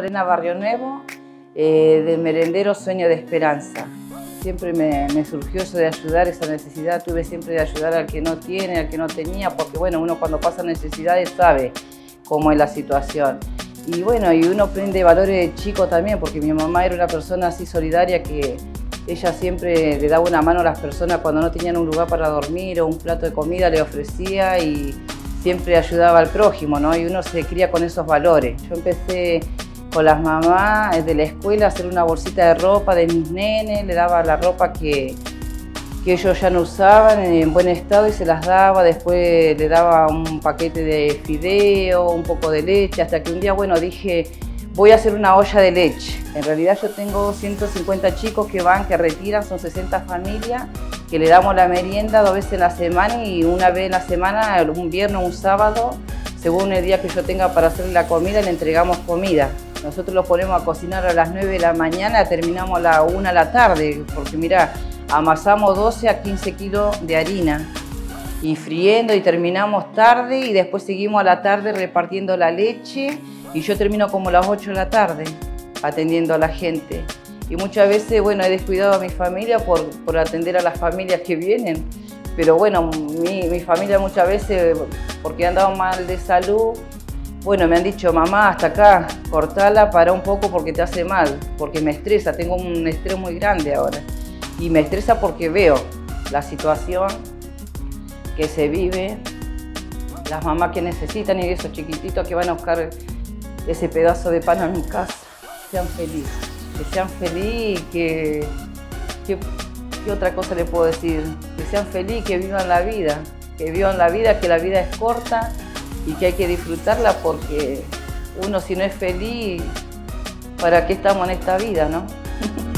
Lorena Barrinuevo, del merendero Sueños de Esperanza. Siempre me surgió eso de ayudar, esa necesidad tuve siempre de ayudar al que no tiene, al que no tenía, porque bueno, uno cuando pasa necesidades sabe cómo es la situación. Y bueno, y uno aprende valores de chico también, porque mi mamá era una persona así solidaria que ella siempre le daba una mano a las personas cuando no tenían un lugar para dormir o un plato de comida le ofrecía y siempre ayudaba al prójimo, ¿no? Y uno se cría con esos valores. Yo empecé con las mamás de la escuela a hacer una bolsita de ropa de mis nenes, le daba la ropa que ellos ya no usaban en buen estado y se las daba, después le daba un paquete de fideo, un poco de leche, hasta que un día, bueno, dije, voy a hacer una olla de leche. En realidad yo tengo 150 chicos que van, que retiran, son 60 familias, que le damos la merienda 2 veces en la semana y una vez en la semana, un viernes, un sábado, según el día que yo tenga para hacerle la comida, le entregamos comida. Nosotros los ponemos a cocinar a las 9 de la mañana, terminamos a la 1 de la tarde, porque mirá, amasamos 12 a 15 kilos de harina y friendo y terminamos tarde y después seguimos a la tarde repartiendo la leche y yo termino como las 8 de la tarde atendiendo a la gente. Y muchas veces, bueno, he descuidado a mi familia por atender a las familias que vienen, pero bueno, mi familia muchas veces, porque han dado mal de salud, bueno, me han dicho, mamá, hasta acá, cortala, para un poco porque te hace mal, porque me estresa, tengo un estrés muy grande ahora. Y me estresa porque veo la situación que se vive, las mamás que necesitan y esos chiquititos que van a buscar ese pedazo de pan a mi casa. Sean felices y ¿qué otra cosa les puedo decir? Que sean felices, que vivan la vida, que la vida es corta y que hay que disfrutarla porque uno si no es feliz, ¿para qué estamos en esta vida, no?